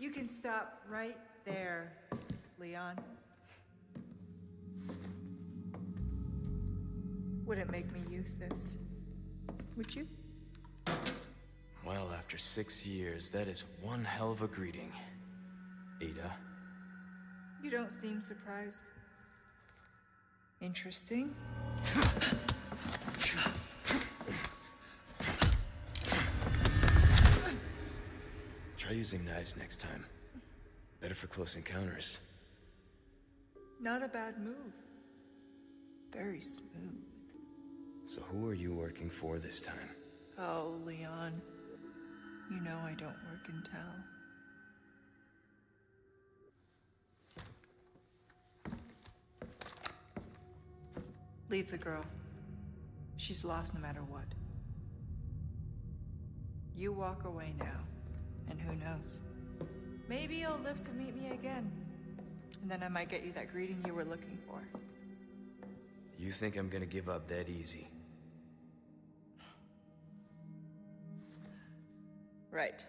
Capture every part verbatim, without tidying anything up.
You can stop right there, Leon. Would it make me use this? Would you? Well, after six years, that is one hell of a greeting, Ada. You don't seem surprised. Interesting. Try using knives next time. Better for close encounters. Not a bad move. Very smooth. So who are you working for this time? Oh, Leon. You know I don't work in town. Leave the girl. She's lost no matter what. You walk away now. And who knows? Maybe you'll live to meet me again. And then I might get you that greeting you were looking for. You think I'm gonna give up that easy? Right.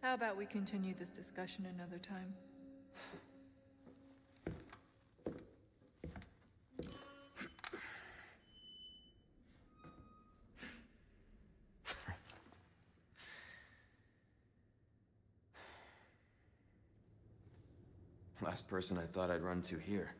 How about we continue this discussion another time? Last person I thought I'd run to here.